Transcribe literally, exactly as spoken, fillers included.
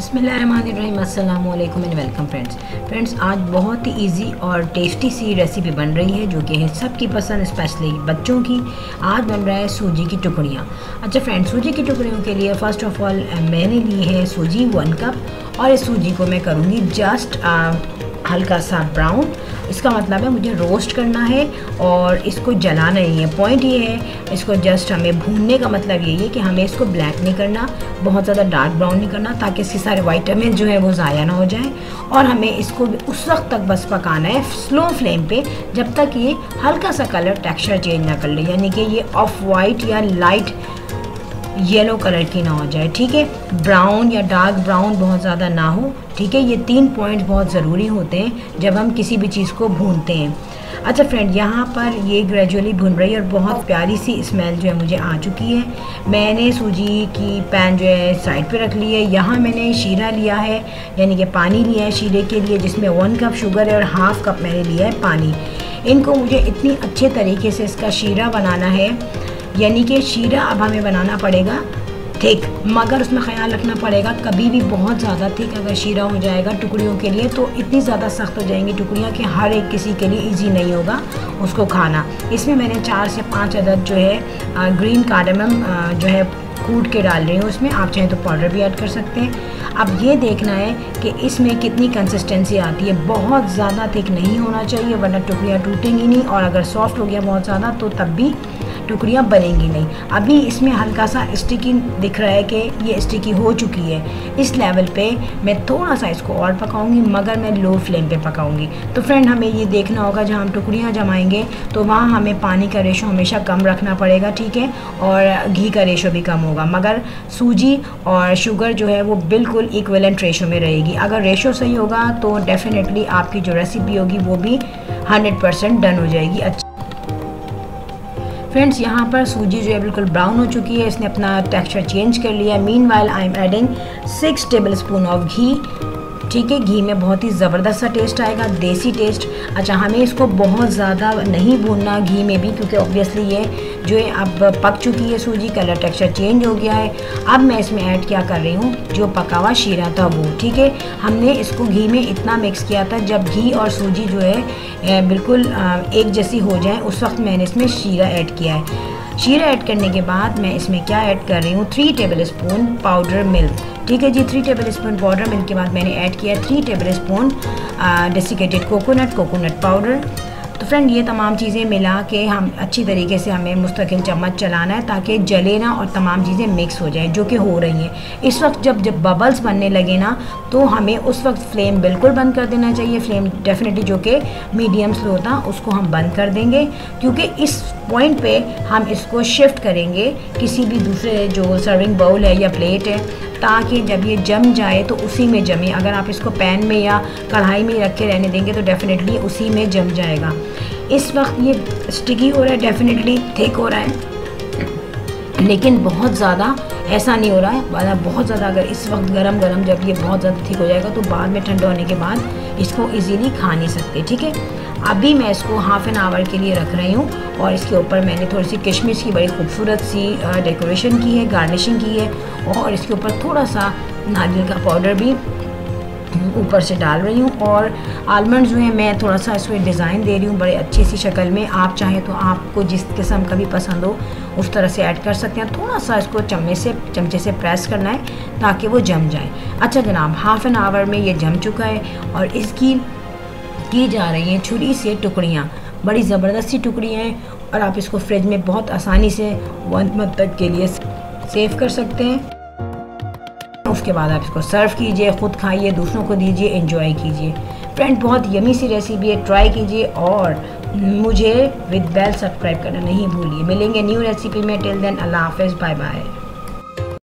बिस्मिल्लाहिर्रहमानिर्रहीम, अस्सलामुअलैकुम and welcome friends. Friends आज बहुत ही इजी और टेस्टी सी रेसिपी बन रही है जो कि है सबकी पसंद, स्पेशली बच्चों की। आज बन रहा है सूजी की टुकड़ियाँ। अच्छा फ्रेंड्स, सूजी की टुकड़ियों के लिए फ़र्स्ट ऑफ ऑल मैंने ली है सूजी वन कप और इस सूजी को मैं करूँगी जस्ट हल्का सा ब्राउन। इसका मतलब है मुझे रोस्ट करना है और इसको जलाना नहीं है। पॉइंट ये है, इसको जस्ट हमें भूनने का मतलब यही है कि हमें इसको ब्लैक नहीं करना, बहुत ज़्यादा डार्क ब्राउन नहीं करना, ताकि इसके सारे वाइटामिन जो है वो ज़ाया ना हो जाए। और हमें इसको उस वक्त तक बस पकाना है स्लो फ्लेम पे जब तक ये हल्का सा कलर टेक्स्चर चेंज ना कर ले, यानी कि ये ऑफ वाइट या लाइट येलो कलर की ना हो जाए। ठीक है, ब्राउन या डार्क ब्राउन बहुत ज़्यादा ना हो। ठीक है, ये तीन पॉइंट बहुत ज़रूरी होते हैं जब हम किसी भी चीज़ को भूनते हैं। अच्छा फ्रेंड, यहाँ पर ये ग्रेजुअली भुन रही है और बहुत प्यारी सी स्मेल जो है मुझे आ चुकी है। मैंने सूजी की पैन जो है साइड पे रख ली है। यहाँ मैंने शीरा लिया है, यानी कि पानी लिया है शीरे के लिए, जिसमें वन कप शुगर है और हाफ़ कप मैंने लिया है पानी। इनको मुझे इतनी अच्छे तरीके से इसका शीरा बनाना है, यानी कि शीरा अब हमें बनाना पड़ेगा थिक, मगर उसमें ख्याल रखना पड़ेगा कभी भी बहुत ज़्यादा थिक अगर शीरा हो जाएगा टुकड़ियों के लिए तो इतनी ज़्यादा सख्त हो जाएंगी टुकड़ियाँ कि हर एक किसी के लिए इजी नहीं होगा उसको खाना। इसमें मैंने चार से पाँच अदद जो है ग्रीन कार्डमम जो है कूट के डाल रही हूँ। उसमें आप चाहें तो पाउडर भी ऐड कर सकते हैं। अब ये देखना है कि इसमें कितनी कंसिस्टेंसी आती है। बहुत ज़्यादा थिक नहीं होना चाहिए वरना टुकड़ियाँ टूटेंगी नहीं, और अगर सॉफ्ट हो गया बहुत ज़्यादा तो तब भी टुकड़ियाँ बनेंगी नहीं। अभी इसमें हल्का सा स्टिकी दिख रहा है कि ये स्टिकी हो चुकी है। इस लेवल पे मैं थोड़ा सा इसको और पकाऊंगी, मगर मैं लो फ्लेम पे पकाऊंगी। तो फ्रेंड, हमें ये देखना होगा जहाँ हम टुकड़ियाँ जमाएंगे तो वहाँ हमें पानी का रेशो हमेशा कम रखना पड़ेगा। ठीक है, और घी का रेशो भी कम होगा, मगर सूजी और शुगर जो है वो बिल्कुल इक्वलेंट रेशो में रहेगी। अगर रेशो सही होगा तो डेफिनेटली आपकी जो रेसिपी होगी वो भी हंड्रेड परसेंट डन हो जाएगी। अच्छा फ्रेंड्स, यहाँ पर सूजी जो है बिल्कुल ब्राउन हो चुकी है, इसने अपना टेक्सचर चेंज कर लिया। Meanwhile I am adding six tablespoon of ghee. ठीक है, घी में बहुत ही ज़बरदस्त सा टेस्ट आएगा, देसी टेस्ट। अच्छा, हमें इसको बहुत ज़्यादा नहीं भूनना घी में भी, क्योंकि ऑब्वियसली ये जो है अब पक चुकी है सूजी, कलर टेक्सचर चेंज हो गया है। अब मैं इसमें ऐड क्या कर रही हूँ, जो पका हुआ शीरा था वो। ठीक है, हमने इसको घी में इतना मिक्स किया था जब घी और सूजी जो है बिल्कुल एक जैसी हो जाए उस वक्त मैंने इसमें शीरा ऐड किया है। शीरा ऐड करने के बाद मैं इसमें क्या ऐड कर रही हूँ, थ्री टेबलस्पून पाउडर मिल्क। ठीक है जी, थ्री टेबलस्पून पाउडर मिल्क के बाद मैंने ऐड किया three tablespoon desiccated coconut coconut powder. तो फ्रेंड, ये तमाम चीज़ें मिला के हम अच्छी तरीके से हमें मुस्तकिल चम्मच चलाना है ताकि जले ना और तमाम चीज़ें मिक्स हो जाए, जो कि हो रही हैं। इस वक्त जब जब बबल्स बनने लगे ना तो हमें उस वक्त फ्लेम बिल्कुल बंद कर देना चाहिए। फ्लेम डेफिनेटली जो कि मीडियम स्लो था उसको हम बंद कर देंगे, क्योंकि इस पॉइंट पे हम इसको शिफ्ट करेंगे किसी भी दूसरे जो सर्विंग बाउल है या प्लेट है, ताकि जब ये जम जाए तो उसी में जमे। अगर आप इसको पैन में या कढ़ाई में रख के रहने देंगे तो डेफिनेटली उसी में जम जाएगा। इस वक्त ये स्टिकी हो रहा है, डेफिनेटली थिक हो रहा है, लेकिन बहुत ज़्यादा ऐसा नहीं हो रहा है वाला। बहुत ज़्यादा अगर इस वक्त गरम गरम जब ये बहुत ज़्यादा थिक हो जाएगा तो बाद में ठंडा होने के बाद इसको इजीली खा नहीं सकते। ठीक है, अभी मैं इसको हाफ़ एन आवर के लिए रख रही हूँ, और इसके ऊपर मैंने थोड़ी सी किशमिश की बड़ी खूबसूरत सी डेकोरेशन की है, गार्निशिंग की है, और इसके ऊपर थोड़ा सा नारियल का पाउडर भी ऊपर से डाल रही हूँ। और आलमंड जो है मैं थोड़ा सा इसमें डिज़ाइन दे रही हूँ बड़े अच्छी सी शक्ल में। आप चाहें तो आपको जिस किस्म का भी पसंद हो उस तरह से ऐड कर सकते हैं। थोड़ा सा इसको चम्मच से चमचे से प्रेस करना है ताकि वो जम जाए। अच्छा जनाब, हाफ़ एन आवर में ये जम चुका है, और इसकी की जा रही हैं छुरी से टुकड़ियाँ। बड़ी ज़बरदस्त सी टुकड़ियाँ हैं, और आप इसको फ्रिज में बहुत आसानी से वन मंथ तक के लिए सेव कर सकते हैं। उसके बाद आप इसको सर्व कीजिए, खुद खाइए, दूसरों को दीजिए, एंजॉय कीजिए। फ्रेंड, बहुत यमी सी रेसिपी है, ट्राई कीजिए, और मुझे विद बेल सब्सक्राइब करना नहीं भूलिए। मिलेंगे न्यू रेसिपी में, टिल देन अल्लाह हाफिज़, बाय बाय।